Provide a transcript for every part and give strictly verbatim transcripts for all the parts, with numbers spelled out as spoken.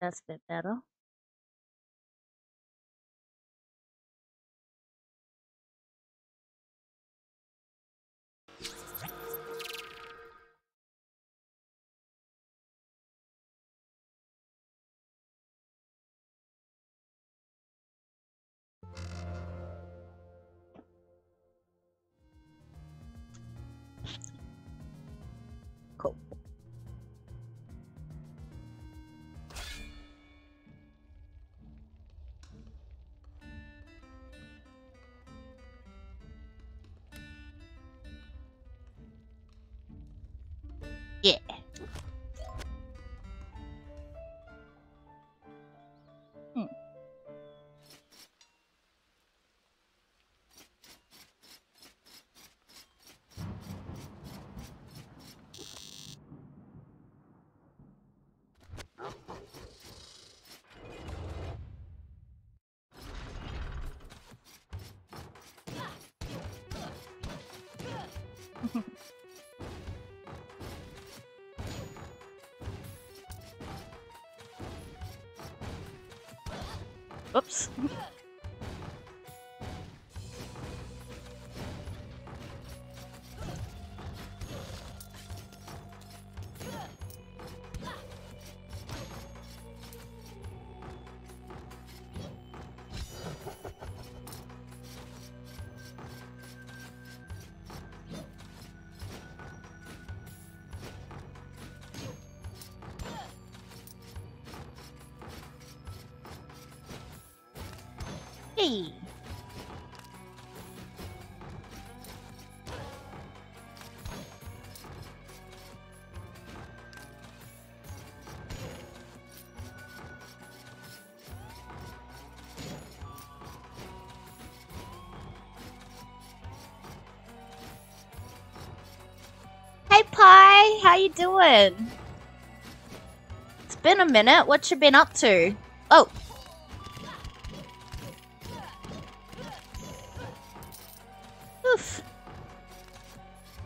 That's a bit better. Yeah. Hmm. Oops. Hey! Hey Pie! How you doing? It's been a minute. What you been up to? Oh!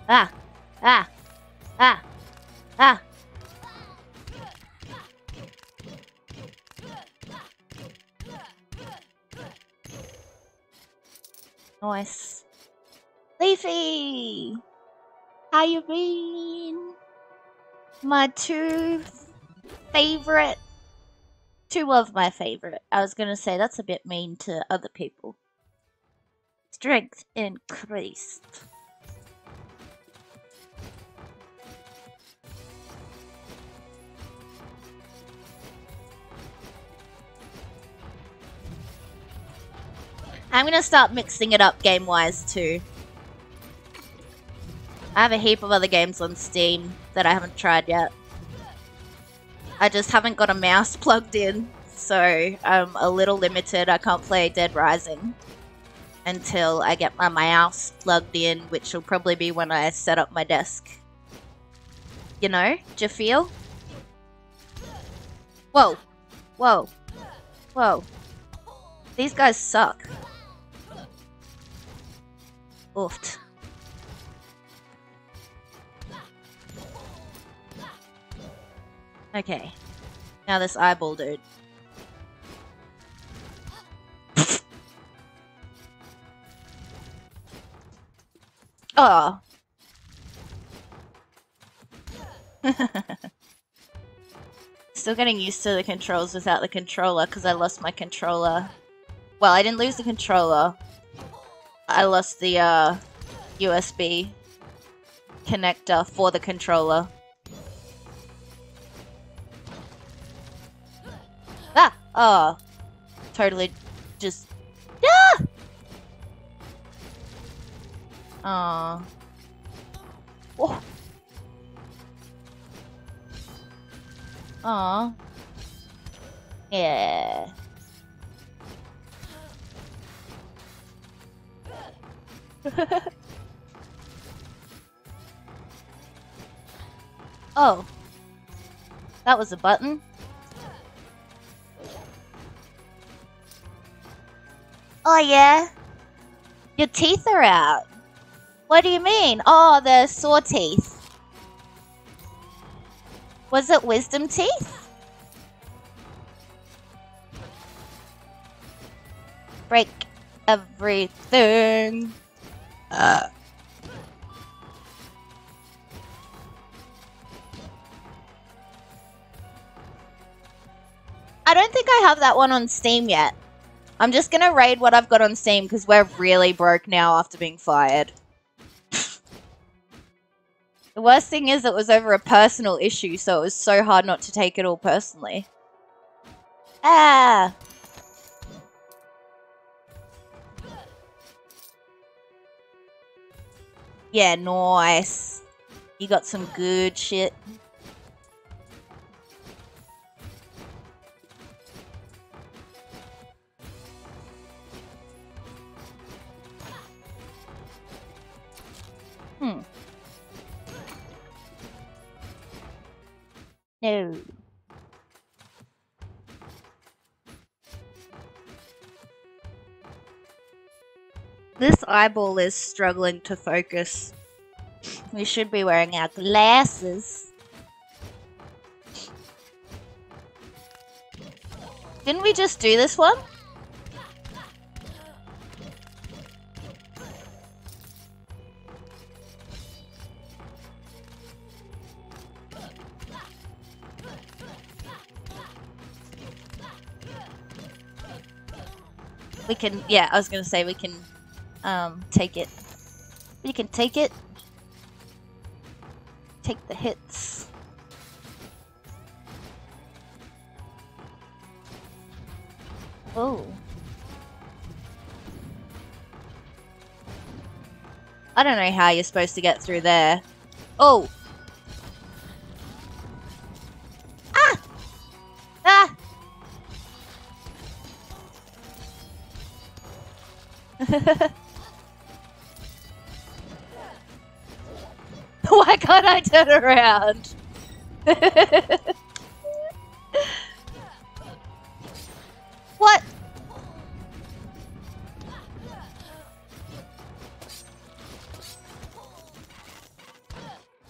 Ah, ah, ah, ah. Nice. Leafy! How you been? My two favorite. Two of my favorite. I was gonna say that's a bit mean to other people. Strength increased. I'm gonna start mixing it up game-wise too. I have a heap of other games on Steam that I haven't tried yet. I just haven't got a mouse plugged in, so I'm a little limited. I can't play Dead Rising until I get my mouse plugged in, which will probably be when I set up my desk. You know? Do you feel? Whoa! Whoa! Whoa! These guys suck. Oof. Okay. Now this eyeball dude. Oh. Still getting used to the controls without the controller because I lost my controller. Well, I didn't lose the controller. I lost the uh, U S B connector for the controller. Ah! Oh. Totally just... Ah! Aww. Oh. Aww. Yeah. Oh. That was a button. Oh yeah? Your teeth are out. What do you mean? Oh, they're saw teeth. Was it wisdom teeth? break everything. Uh. I don't think I have that one on Steam yet. I'm just gonna raid what I've got on Steam because we're really broke now after being fired. The worst thing is it was over a personal issue, so it was so hard not to take it all personally. Ah! Yeah, nice. You got some good shit. Hmm. No. This eyeball is struggling to focus. We should be wearing our glasses. Didn't we just do this one? We can, yeah, I was gonna say we can um, take it. We can take it. Take the hits. Oh. I don't know how you're supposed to get through there. Oh! Ah! Ah! Why can't I turn around? What?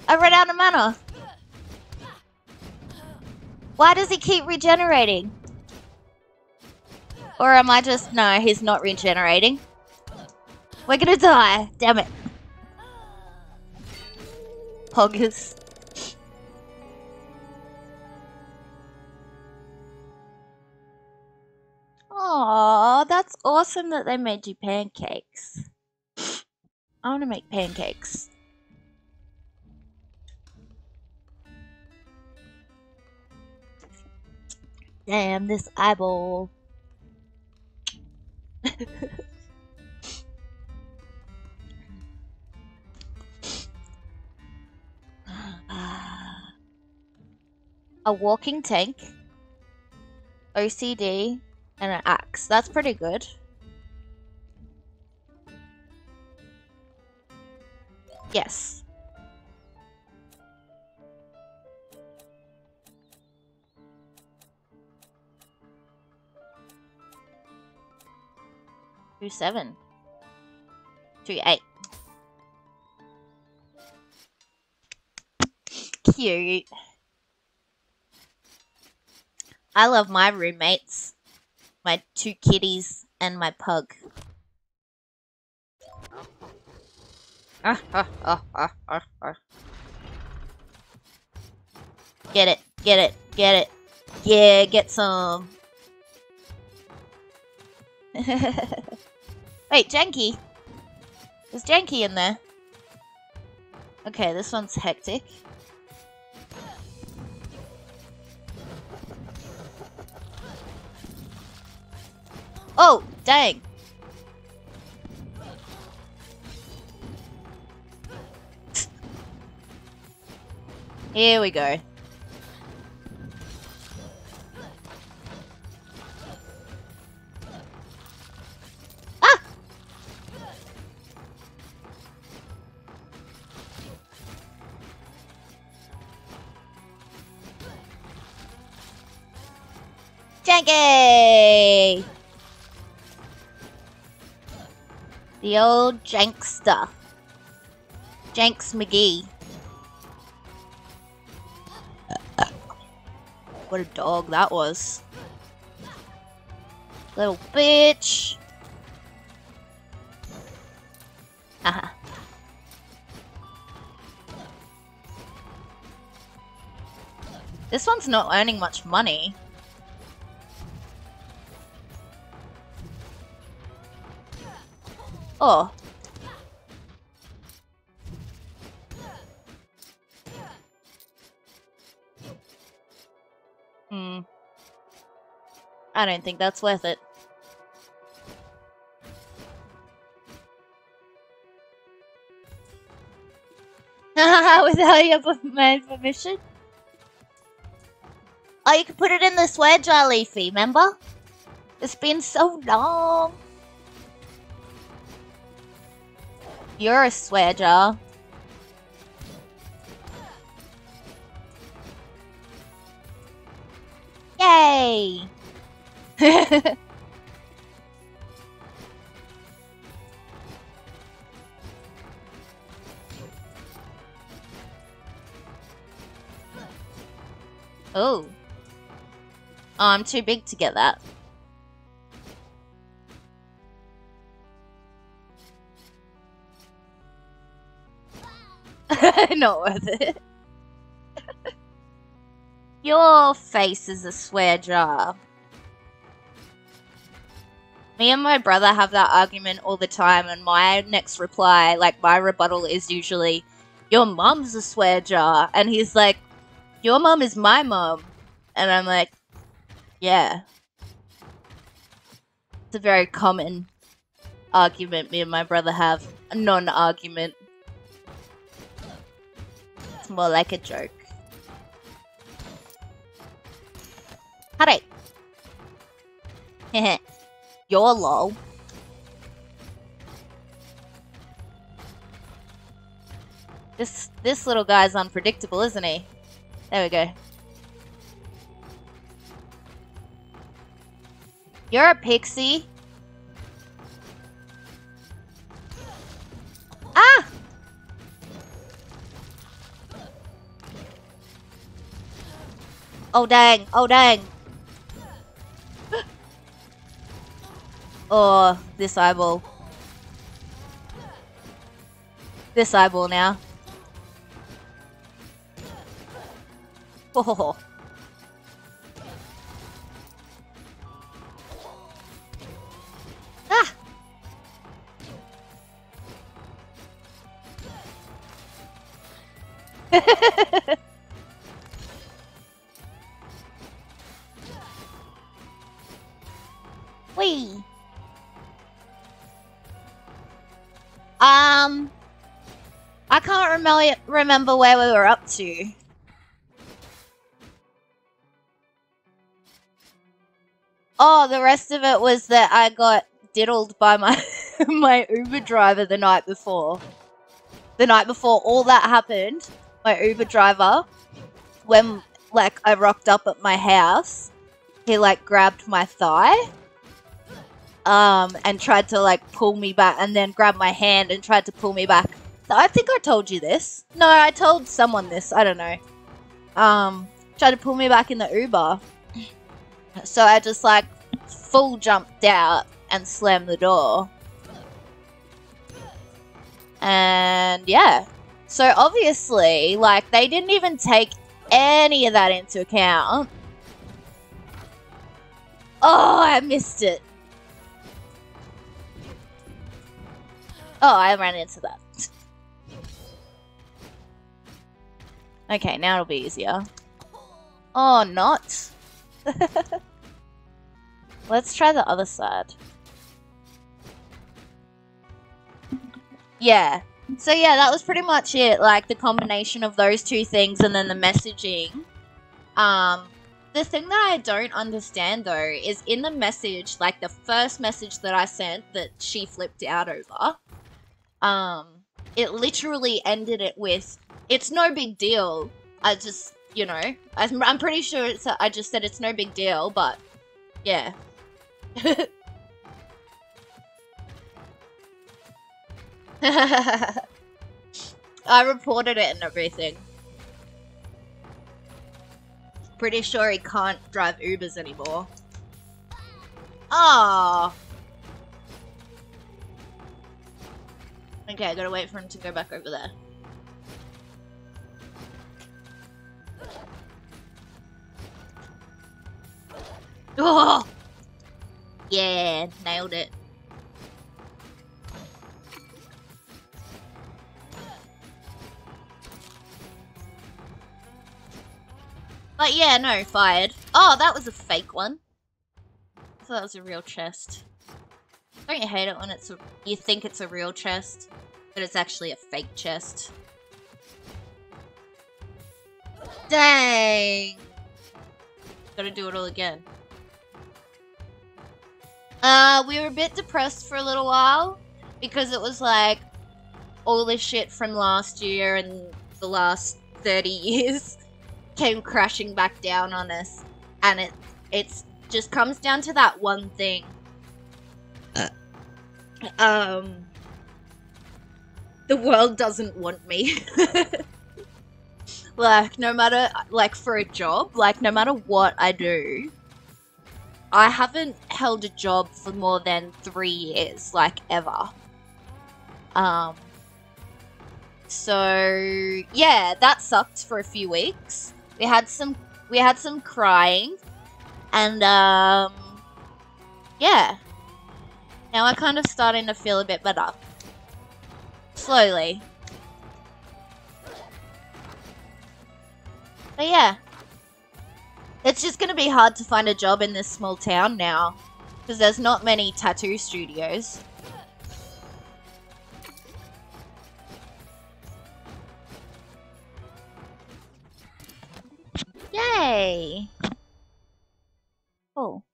I ran out of mana. Why does he keep regenerating? Or am I just... No, he's not regenerating. We're gonna die, damn it. Poggers. Aww, that's awesome that they made you pancakes. I wanna make pancakes. Damn, this eyeball. A walking tank, O C D, and an axe. That's pretty good. Yes. Two seven. Two eight. Cute. I love my roommates, my two kitties, and my pug. Get it, get it, get it. Yeah, get some. Wait, Janky. Is Janky in there? Okay, this one's hectic. Oh, dang. Here we go. Ah! Janky! The old Jankster. Janks McGee. What a dog that was. Little bitch. This one's not earning much money. Oh. Hmm. I don't think that's worth it. Without your permission? Oh, you can put it in the swear jar, Leafy, remember? It's been so long. You're a swear jar. Yay! Oh. Oh, I'm too big to get that. Not worth it. Your face is a swear jar. Me and my brother have that argument all the time, and my next reply, like my rebuttal, is usually, your mum's a swear jar. And he's like, your mum is my mum. And I'm like, yeah. It's a very common argument me and my brother have. A non-argument. It's more like a joke. Hooray! Heh. You're lol. This, this little guy's unpredictable, isn't he? There we go. You're a pixie. Ah! Oh dang, oh dang. Oh, this eyeball. This eyeball now. Oh. Ah. Wee. Um, I can't remember remember where we were up to. Oh, the rest of it was that I got diddled by my my Uber driver the night before. The night before all that happened, my Uber driver, when like I rocked up at my house, he like grabbed my thigh. Um, and tried to like pull me back, and then grabbed my hand and tried to pull me back. I think I told you this. No, I told someone this. I don't know. Um, tried to pull me back in the Uber. So I just like full jumped out and slammed the door. And yeah. So obviously, like, they didn't even take any of that into account. Oh, I missed it. Oh, I ran into that. Okay, now it'll be easier. Oh, not. Let's try the other side. Yeah. So yeah, that was pretty much it. Like, the combination of those two things and then the messaging. Um, the thing that I don't understand, though, is in the message, like, the first message that I sent that she flipped out over... Um, it literally ended it with, it's no big deal. I just, you know, I'm, I'm pretty sure it's, I just said it's no big deal, but yeah. I reported it and everything. Pretty sure he can't drive Ubers anymore. Oh. Okay, I gotta wait for him to go back over there. Oh! Yeah, nailed it. But yeah, no, fired. Oh, that was a fake one. I thought that was a real chest. Don't you hate it when it's a, you think it's a real chest, but it's actually a fake chest? Dang! Gotta do it all again. Uh, we were a bit depressed for a little while, because it was like, all this shit from last year and the last thirty years came crashing back down on us, and it it's just comes down to that one thing. Uh. Um, the world doesn't want me. Like, no matter, like, for a job, like, no matter what I do, I haven't held a job for more than three years, like, ever. Um, so, yeah, that sucked for a few weeks. We had some, we had some crying, and, um, yeah. Now I'm kind of starting to feel a bit better. Slowly. But yeah, it's just going to be hard to find a job in this small town now, because there's not many tattoo studios. Yay! Cool.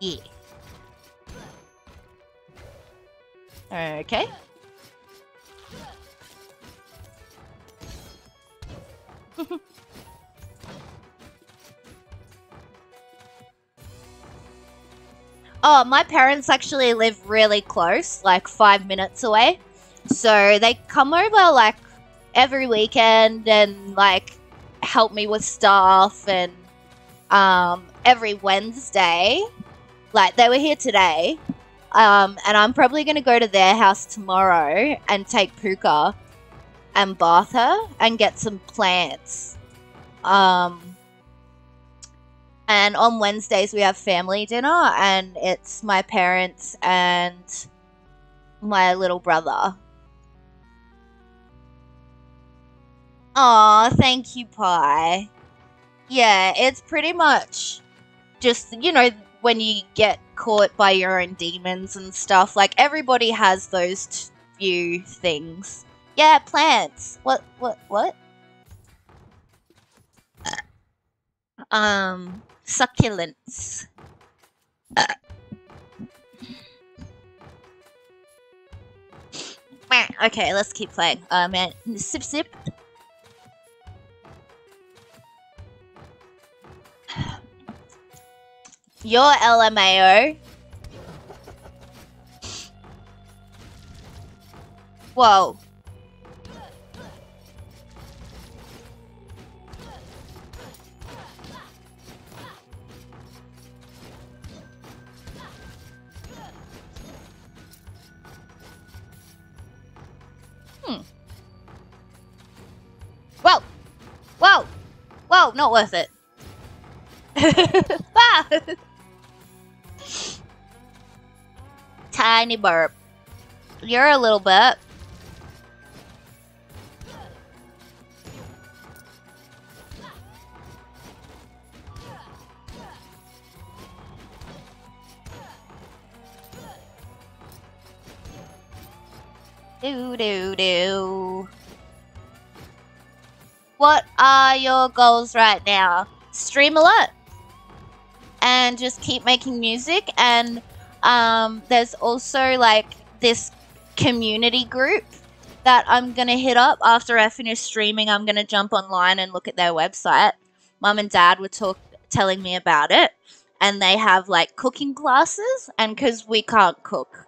Yeah. Okay. Oh, my parents actually live really close, like five minutes away. So they come over like every weekend and like help me with stuff, and um, every Wednesday. Like they were here today. Um, and I'm probably going to go to their house tomorrow and take Puka and bath her and get some plants. Um, and on Wednesdays we have family dinner, and it's my parents and my little brother. Aw, thank you, Pie. Yeah, it's pretty much just, you know, when you get caught by your own demons and stuff, like everybody has those few things. Yeah, plants. What? What? What? Um, succulents. Okay, let's keep playing. Um, and sip, sip. You're L M A O. Whoa. Hmm. Whoa. Whoa. Whoa, not worth it. Ah! Tiny burp. You're a little burp. Do do do. What are your goals right now? Stream a lot. And just keep making music, and um, there's also like this community group that I'm gonna hit up after I finish streaming. I'm gonna jump online and look at their website. Mum and Dad were talk telling me about it, and they have like cooking classes, and because we can't cook,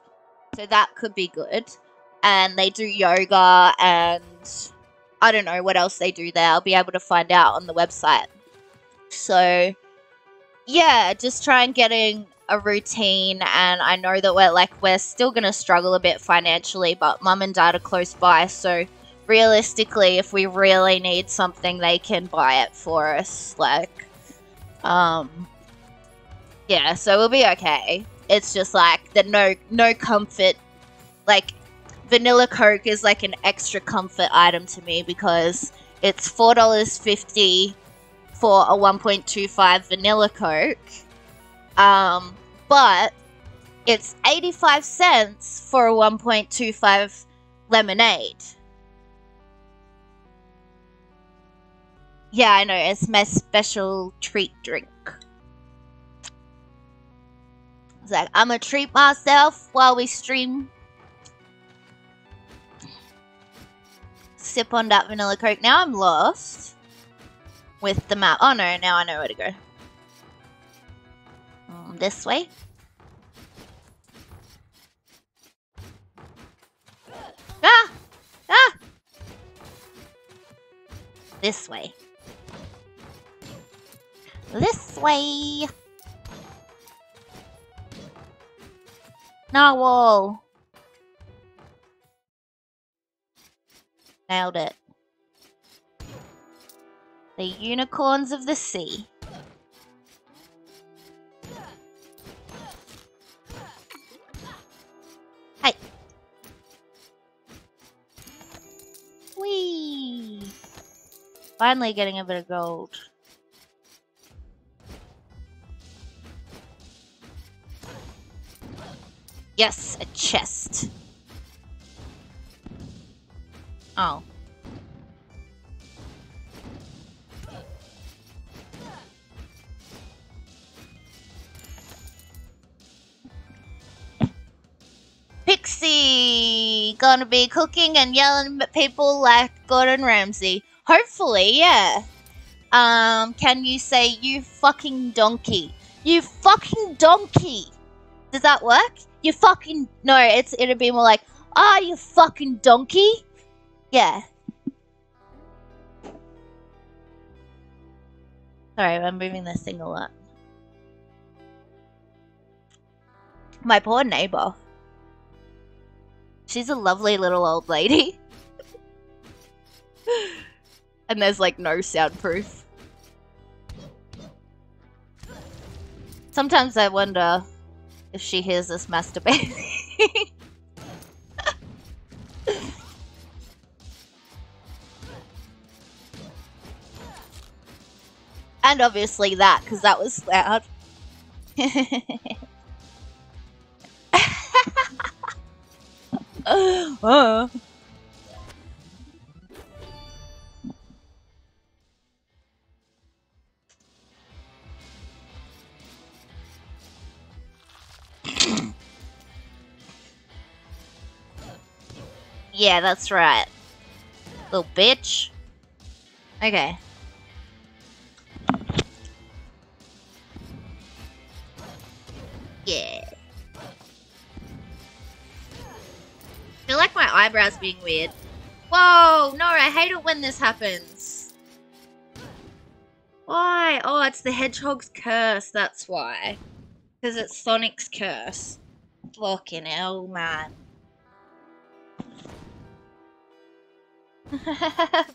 so that could be good. And they do yoga, and I don't know what else they do there. I'll be able to find out on the website. So. Yeah, just try and getting a routine, and I know that we're like we're still gonna struggle a bit financially, but mum and dad are close by, so realistically if we really need something they can buy it for us, like um yeah, so we'll be okay. It's just like the no no comfort, like vanilla Coke is like an extra comfort item to me because it's four dollars fifty for a one point two five vanilla Coke, um, but it's eighty-five cents for a one point two five lemonade. Yeah, I know, it's my special treat drink. It's like, I'm gonna treat myself while we stream. Sip on that vanilla Coke. Now I'm lost with the map. Oh no, now I know where to go. Um, this way. Ah! Ah! This way. This way. Narwhal. Nailed it. The unicorns of the sea. Hey. Whee. Finally getting a bit of gold. Yes, a chest. Oh. Pixie! Gonna be cooking and yelling at people like Gordon Ramsay. Hopefully, yeah. Um, can you say, you fucking donkey? You fucking donkey! Does that work? You fucking... No, it's it'd be more like, ah, oh, you fucking donkey? Yeah. Sorry, I'm moving this thing a lot. My poor neighbor. She's a lovely little old lady. And there's like no soundproof. Sometimes I wonder if she hears us masturbating. And obviously that, because that was loud. Oh. Yeah, that's right. Little bitch. Okay. Yeah. I feel like my eyebrows being weird. Whoa, no, I hate it when this happens. Why? Oh, it's the hedgehog's curse, that's why. Because it's Sonic's curse. Fucking hell, man.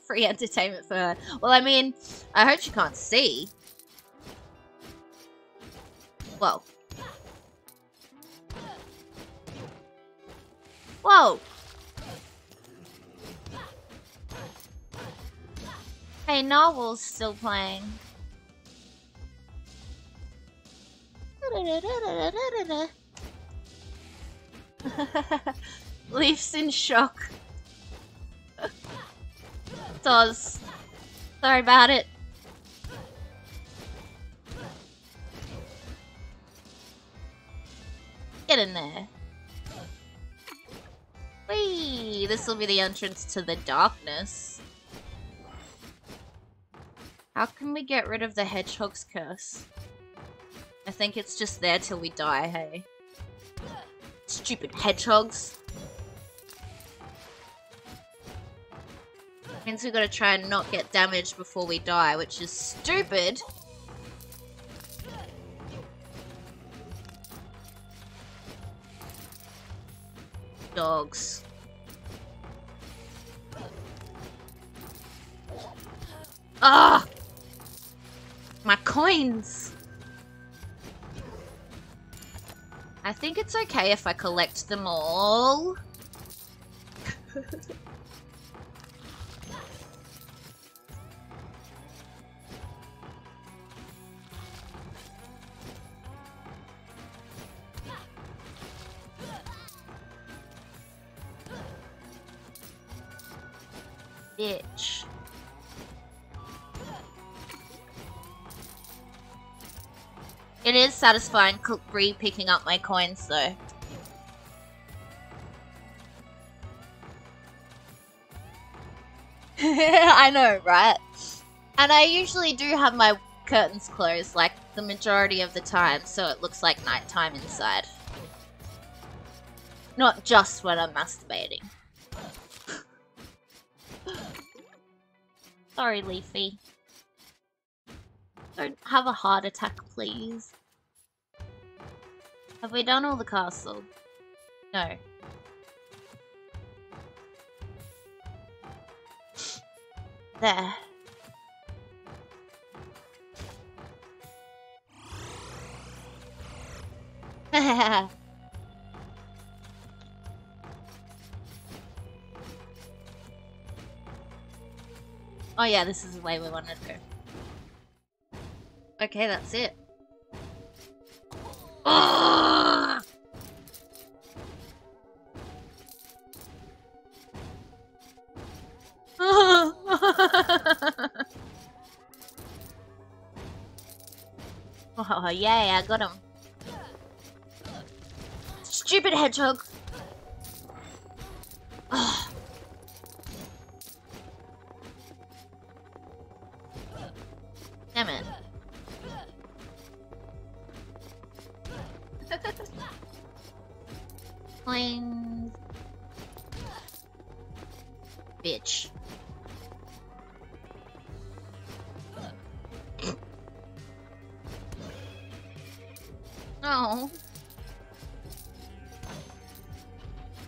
Free entertainment for her. Well, I mean, I hope she can't see. Whoa. Whoa! Hey, Narwhal's still playing. Leaf's in shock. Does. Sorry about it. Get in there. Whee! This will be the entrance to the darkness. How can we get rid of the hedgehog's curse? I think it's just there till we die, hey? Stupid hedgehogs. Means we gotta try and not get damaged before we die, which is stupid. dogs. Ah! My coins! I think it's okay if I collect them all. Bitch. It is satisfying re-picking up my coins, though. I know, right? And I usually do have my curtains closed, like, the majority of the time, so it looks like nighttime inside. Not just when I'm masturbating. Sorry, Leafy. Don't have a heart attack, please. Have we done all the castle? No. There. Oh yeah, this is the way we want to go. Okay, that's it. Oh! Oh, yay, I got him. Stupid hedgehog. Oh. Damn it. Coins. Bitch. Oh.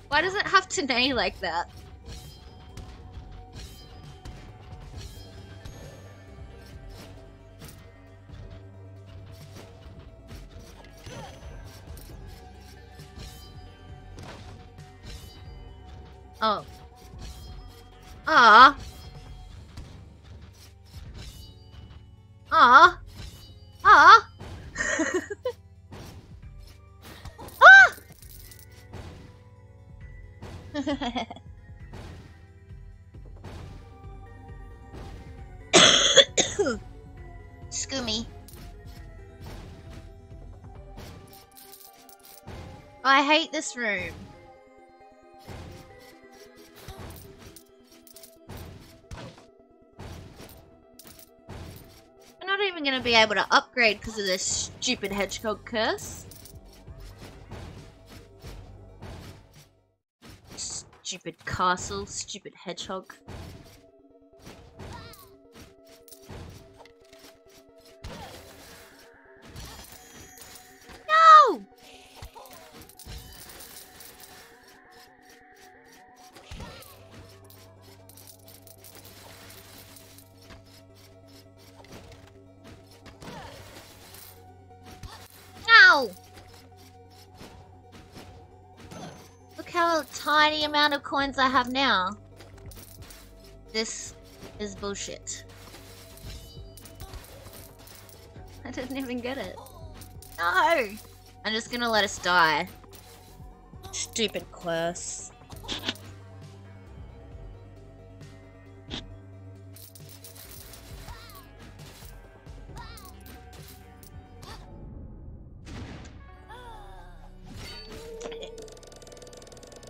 Why does it have to neigh like that? Oh. Ah. Ah. Ah. Ah. Scoomy. I hate this room. Gonna be able to upgrade because of this stupid hedgehog curse. Stupid castle, stupid hedgehog. No! Look how tiny amount of coins I have now. This is bullshit. I didn't even get it. No! I'm just gonna let us die. Stupid curse.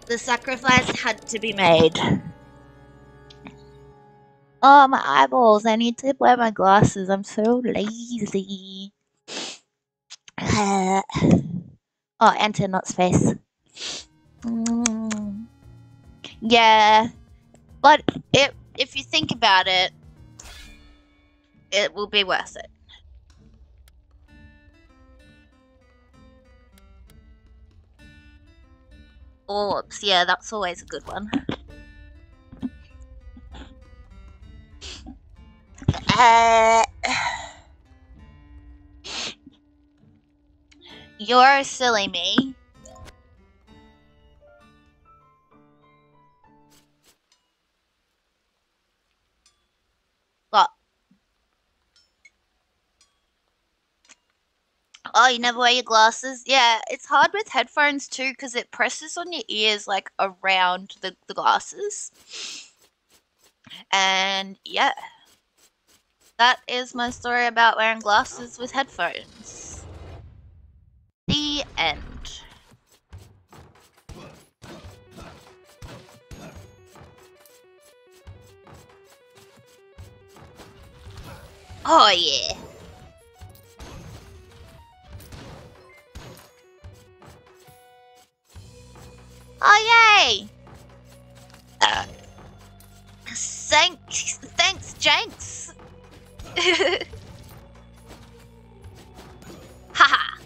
The sacrifice had to be made. Oh, my eyeballs. I need to wear my glasses. I'm so lazy. Uh, oh, enter, not space. Mm. Yeah. But it, if you think about it, it will be worth it. Orbs, yeah, that's always a good one. Uh, you're silly me. What? Oh, you never wear your glasses? Yeah, it's hard with headphones too because it presses on your ears like around the, the glasses. And yeah. That is my story about wearing glasses with headphones. The end. Oh yeah. Oh yay! Uh, thanks, thanks, Jenks. Haha. Ha.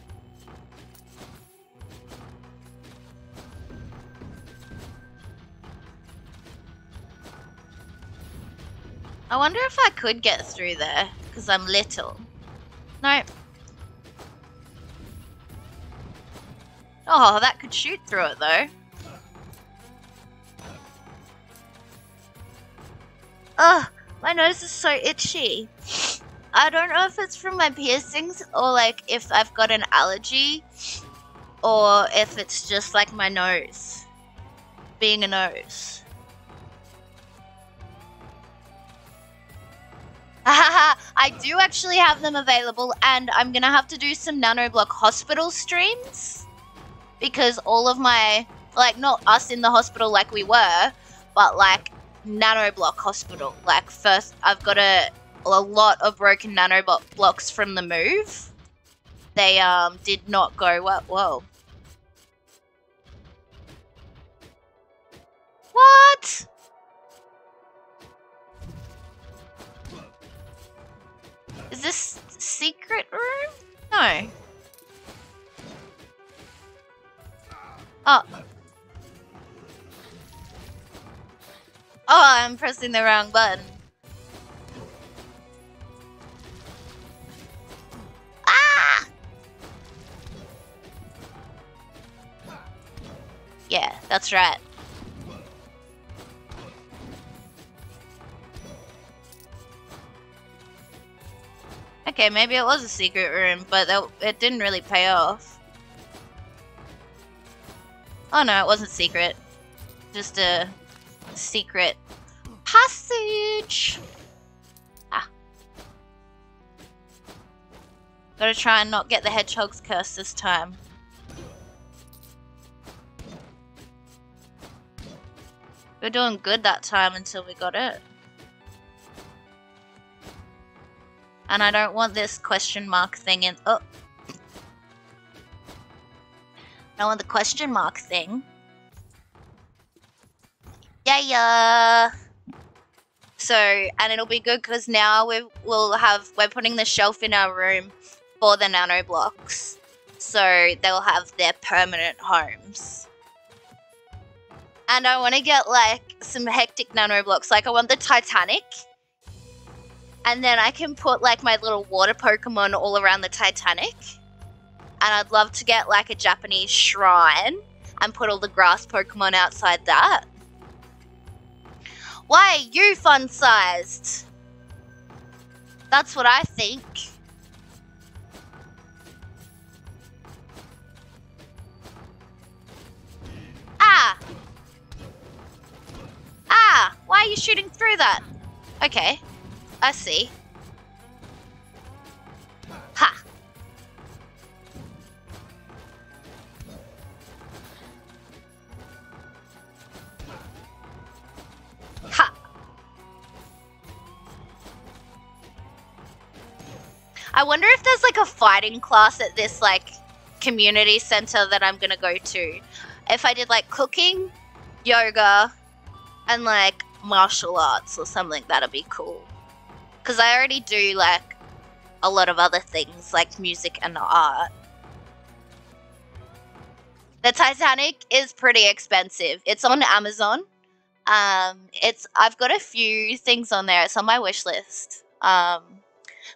I wonder if I could get through there because I'm little. No. Oh, that could shoot through it though. Ugh. My nose is so itchy. I don't know if it's from my piercings or like if I've got an allergy or if it's just like my nose being a nose. I do actually have them available and I'm gonna have to do some nanoblock hospital streams because all of my, like not us in the hospital like we were, but like nanoblock hospital. Like first I've got a a lot of broken nanoblock blocks from the move. They um did not go well. Whoa. What? Is this secret room? No. Oh. Oh, I'm pressing the wrong button. Ah! Yeah, that's right. Okay, maybe it was a secret room, but that, it didn't really pay off. Oh no, it wasn't secret. Just a secret passage. Ah. Gotta try and not get the hedgehog's curse this time. We were doing good that time until we got it. And I don't want this question mark thing in. Oh. I want the question mark thing. Yeah, yeah. So, and it'll be good because now we will have, we're putting the shelf in our room for the nano blocks. So they'll have their permanent homes. And I want to get like some hectic nano blocks. Like I want the Titanic. And then I can put like my little water Pokemon all around the Titanic. And I'd love to get like a Japanese shrine and put all the grass Pokemon outside that. Why are you fun-sized? That's what I think. Ah! Ah! Why are you shooting through that? Okay, I see. Ha! Ha! I wonder if there's like a fighting class at this like community center that I'm gonna go to. If I did like cooking, yoga, and like martial arts or something, that'd be cool. Cause I already do like a lot of other things like music and art. The Titanic is pretty expensive. It's on Amazon. Um, it's I've got a few things on there. It's on my wish list. Um,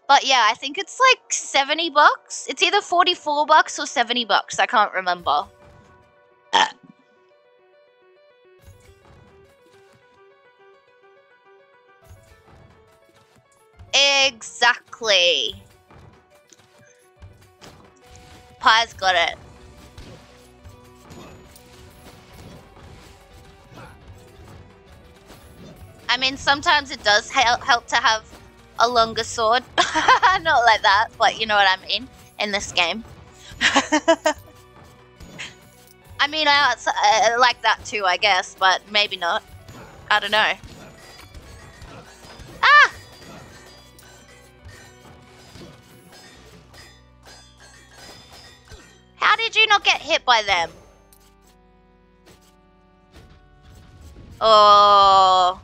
but yeah, I think it's like seventy bucks. It's either forty-four bucks or seventy bucks. I can't remember. Uh. Exactly. Pie's got it. I mean, sometimes it does help, help to have a longer sword. Not like that, but you know what I mean, in this game. I mean, I, I like that too, I guess, but maybe not. I don't know. Ah! How did you not get hit by them? Oh...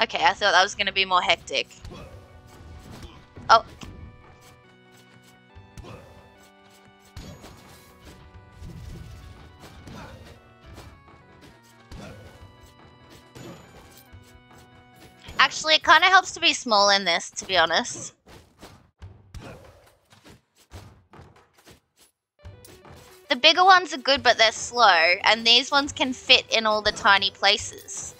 Okay, I thought that was going to be more hectic. Oh. Actually, it kind of helps to be small in this, to be honest. The bigger ones are good, but they're slow, and these ones can fit in all the tiny places.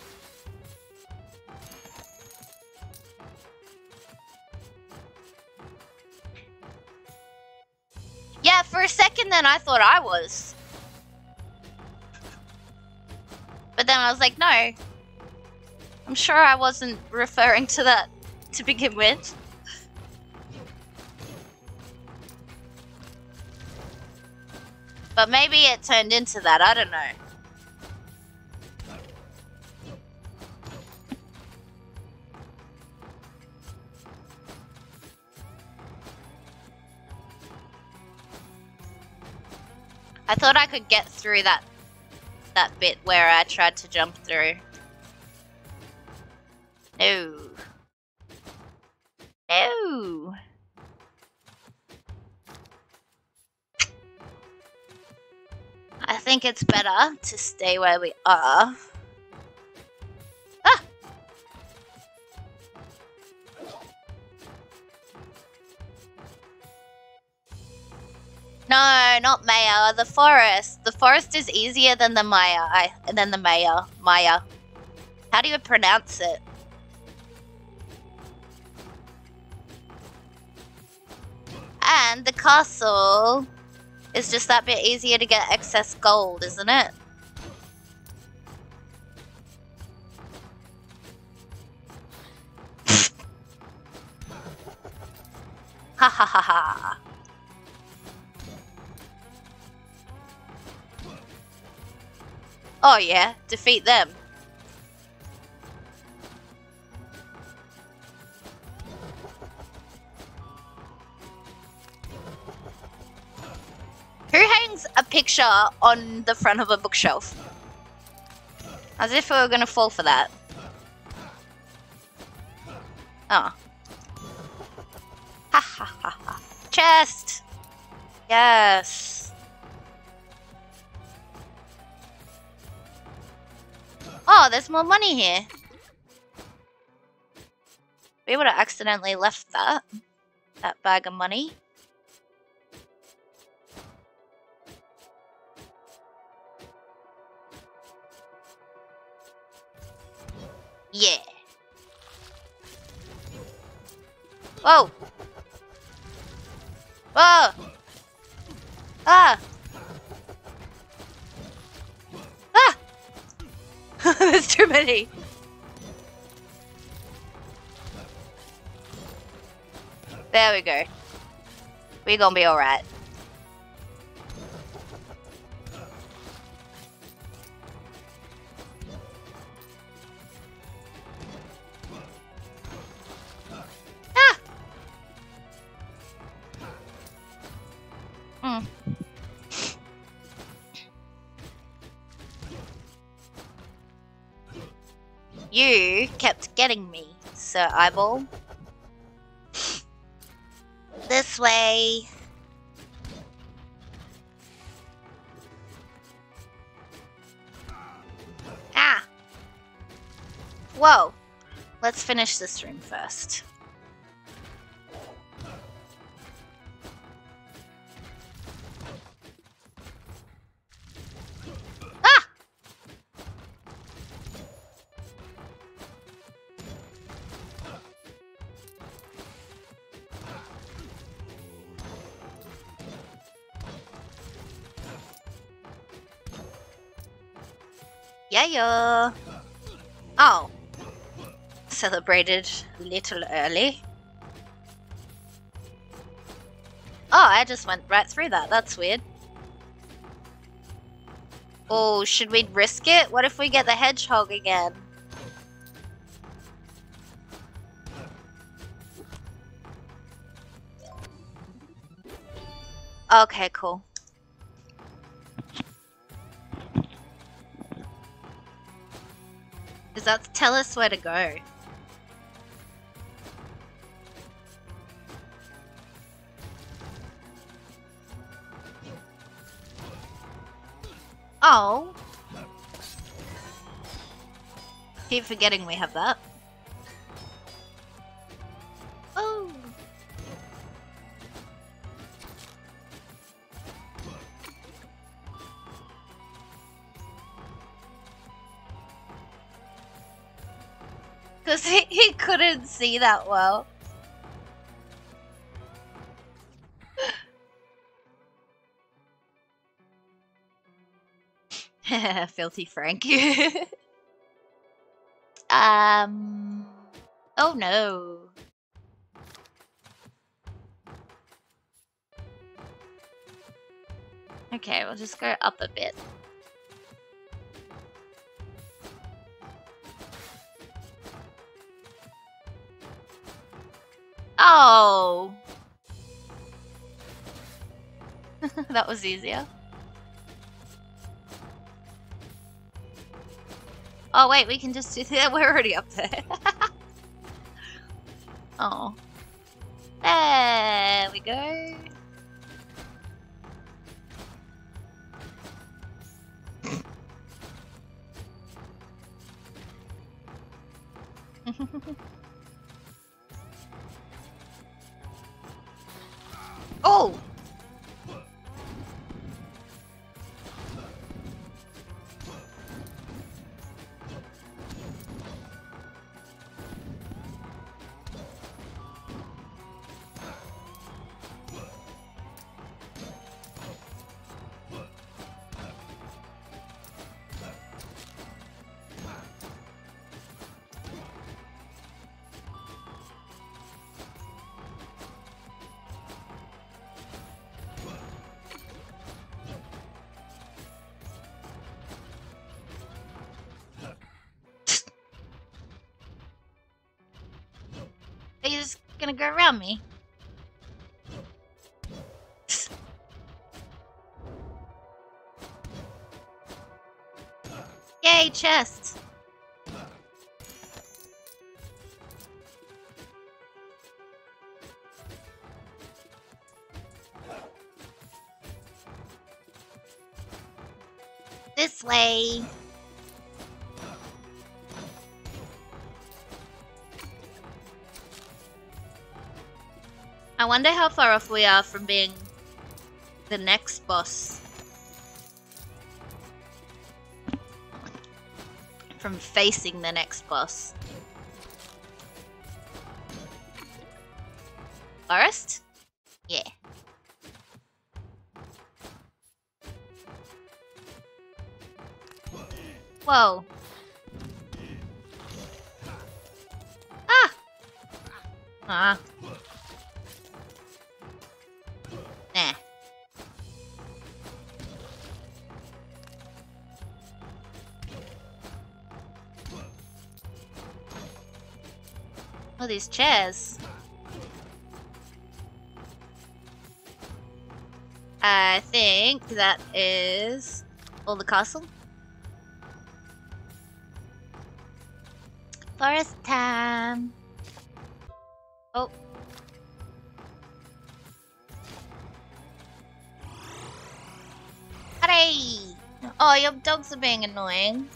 Yeah, for a second then I thought I was. But then I was like, no. I'm sure I wasn't referring to that to begin with. But maybe it turned into that, I don't know. I thought I could get through that that bit where I tried to jump through. No. No. I think it's better to stay where we are. Ah! No, not Maya. The forest. The forest is easier than the Maya. I, than the Maya. Maya. How do you pronounce it? And the castle is just that bit easier to get excess gold, isn't it? Ha ha ha ha. Oh yeah, defeat them. Who hangs a picture on the front of a bookshelf? As if we were gonna fall for that. Oh. Ha ha ha ha. Chest! Yes. Oh, there's more money here. We would have accidentally left that. That bag of money. Yeah. Whoa. Whoa. Ah. There's too many. There we go. We're gonna be alright. Ah! Hmm. You kept getting me, Sir Eyeball. This way. Whoa! Let's finish this room first. Yeah. Oh. Celebrated a little early. Oh, I just went right through that. That's weird. Oh, should we risk it? What if we get the hedgehog again? Okay, cool. Does that tell us where to go? Oh. Keep forgetting we have that. Oh. Because he, he couldn't see that well. Filthy Frank. um. Oh no. Okay, we'll just go up a bit. Oh. That was easier. Oh wait, we can just do that. We're already up there. Oh. There we go. Oh! He's gonna go around me. Yay, chest! This way! I wonder how far off we are from being the next boss. From facing the next boss. Forest? Yeah. Whoa. Ah! Ah. Oh, these chairs. I think that is all the castle. Forest time. Oh. Hooray! Oh, your dogs are being annoying.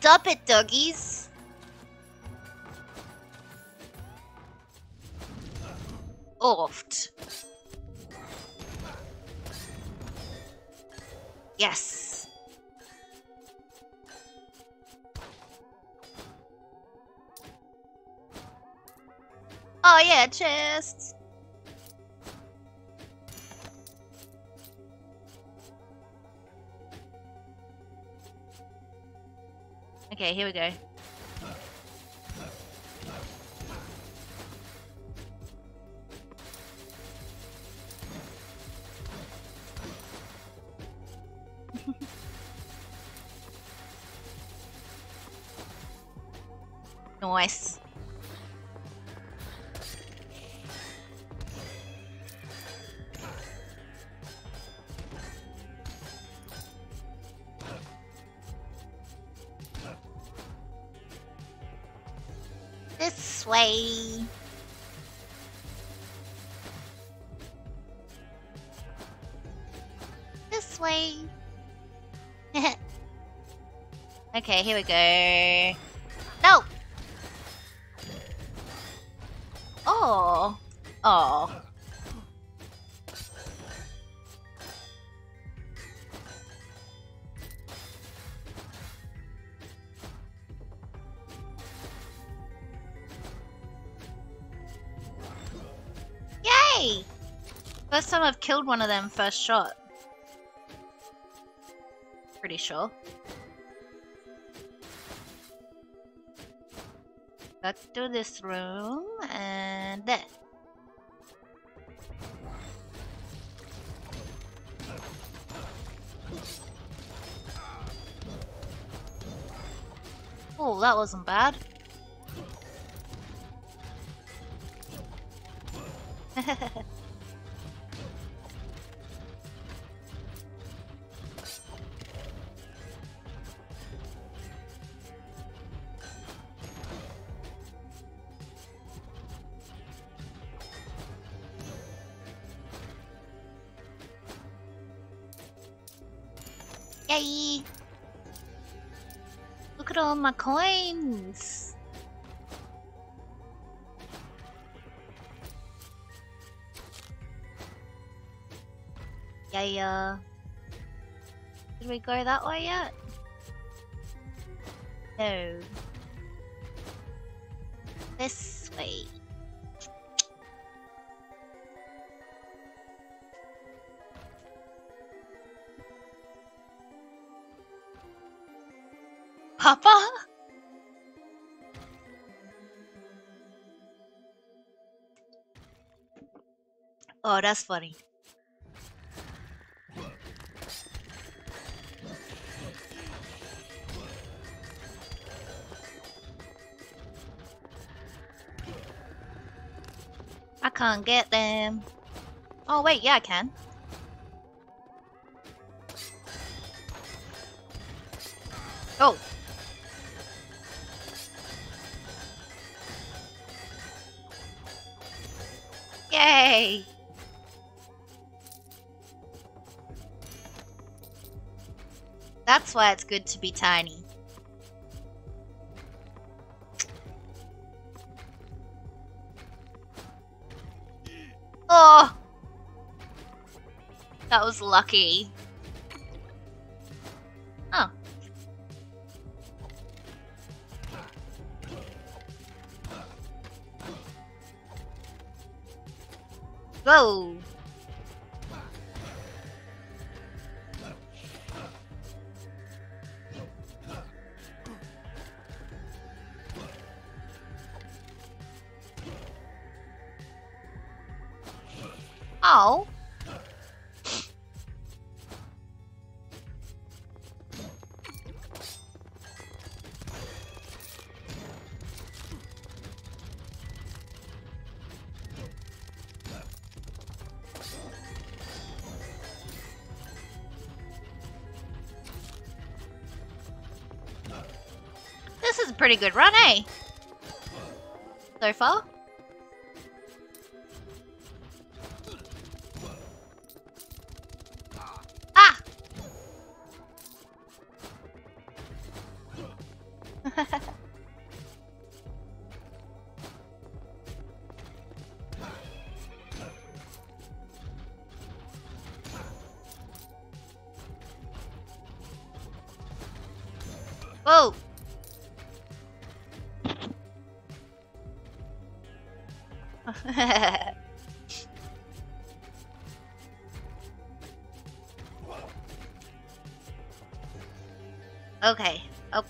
Stop it, doggies. Oft. Yes. Oh yeah, chests. Okay, here we go. Nice. This way. This way. Okay, here we go. No. Oh. Oh. Yay! First time I've killed one of them first shot. Pretty sure. Back to this room and there. Oh, that wasn't bad. Yay! Look at all my coins! Yay! Uh, did we go that way yet? No. This way. Papa? Oh, that's funny. I can't get them. Oh, wait, yeah, I can. Oh. Yay! That's why it's good to be tiny. Oh! That was lucky. Oh. Whoa! Oh! This is a pretty good run, eh? So far. Ah! Whoa! Okay,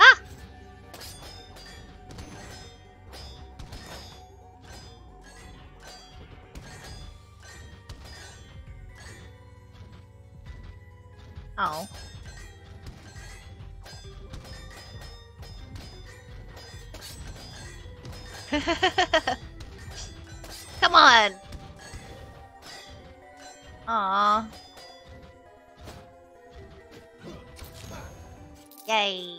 Ah! Oh. Come on! Aww. Yay.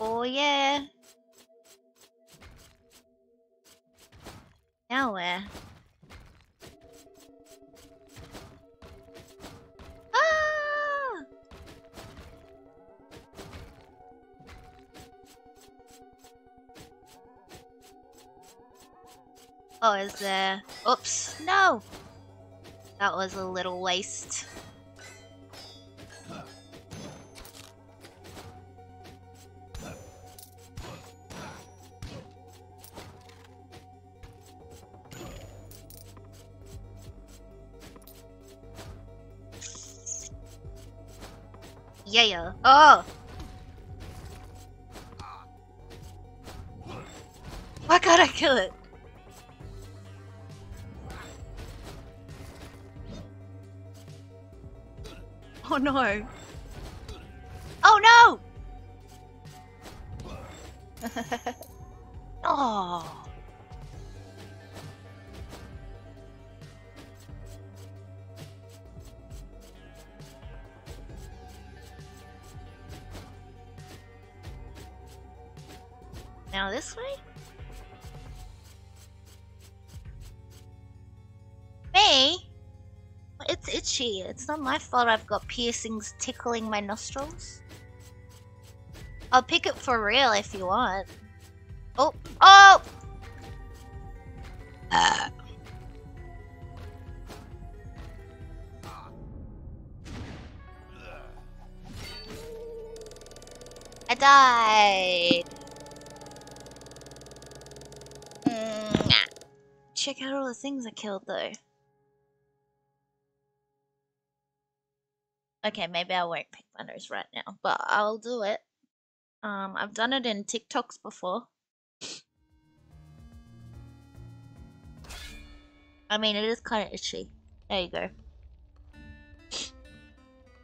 Oh yeah. Now where? Oh, is there? Oops, no! That was a little waste. Yeah. Oh! Why can't I kill it? Oh no! Oh no! Oh! Now this way? Itchy. It's not my fault I've got piercings tickling my nostrils. I'll pick it for real if you want. Oh, oh! Uh. I died. Mm-hmm. Check out all the things I killed though. Okay, maybe I won't pick my nose right now, but I'll do it. Um, I've done it in TikToks before. I mean, it is kind of itchy. There you go.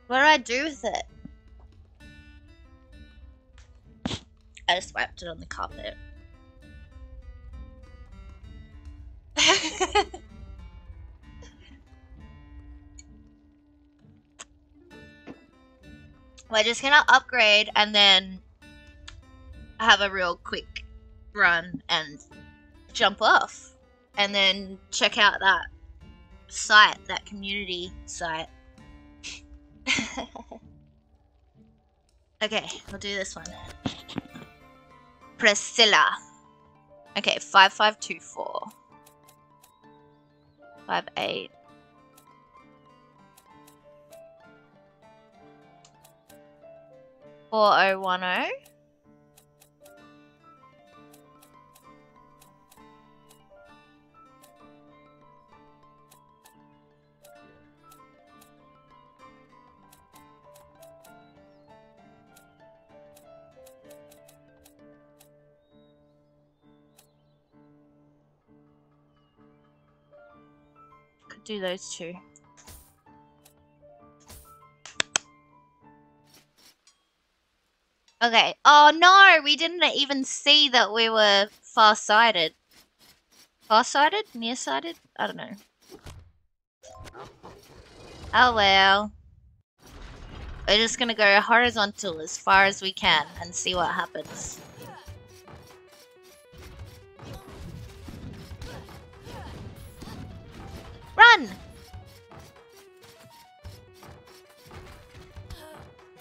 What do I do with it? I just wiped it on the carpet. We're just gonna upgrade and then have a real quick run and jump off. And then check out that site, that community site. Okay, we'll do this one then. Priscilla. Okay, five five two four. five eight. four oh one oh. Could do those two. Okay. Oh no, we didn't even see that we were far-sighted. Far-sighted? Near-sighted? I don't know. Oh well. We're just gonna go horizontal as far as we can and see what happens.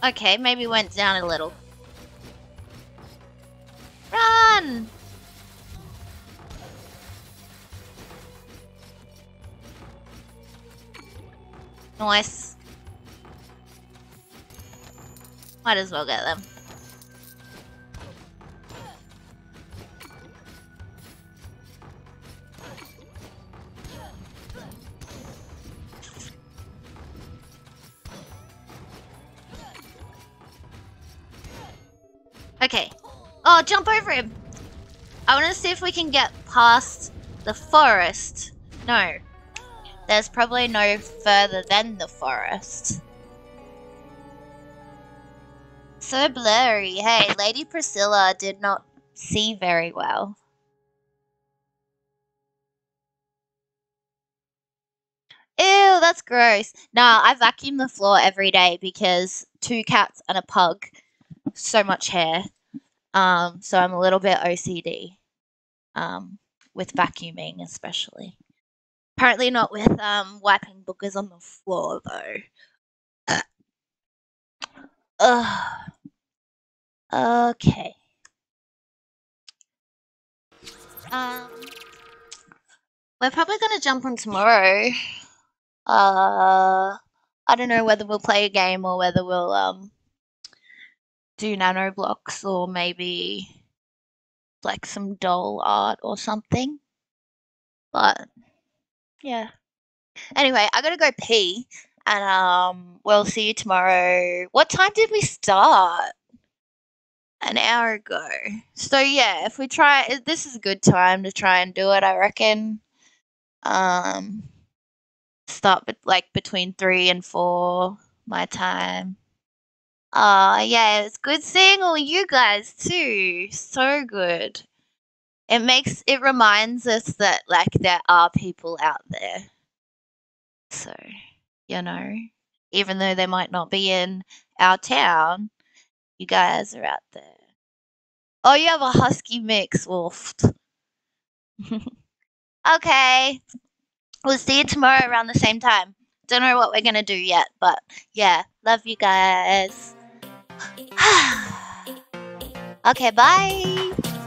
Okay, maybe went down a little. Run! Nice. Might as well get them. Okay. Oh, jump over him! I want to see if we can get past the forest. No. There's probably no further than the forest. So blurry. Hey, Lady Priscilla did not see very well. Ew, that's gross. Nah, I vacuum the floor every day because two cats and a pug. So much hair, um, so I'm a little bit O C D, um, with vacuuming especially. Apparently not with um, wiping boogers on the floor though. Uh, uh, okay. Um, we're probably gonna jump on tomorrow. Uh, I don't know whether we'll play a game or whether we'll um. do nano blocks or maybe like some doll art or something, but yeah, anyway, I gotta go pee and um we'll see you tomorrow. What time did we start? An hour ago, so yeah, if we try, this is a good time to try and do it, I reckon. Um start with like between three and four my time. Aw, uh, yeah, it's good seeing all you guys too. So good. It makes, it reminds us that, like, there are people out there. So, you know, even though they might not be in our town, you guys are out there. Oh, you have a husky mix, wolf. Okay. We'll see you tomorrow around the same time. Don't know what we're going to do yet, but yeah, love you guys. Okay, bye.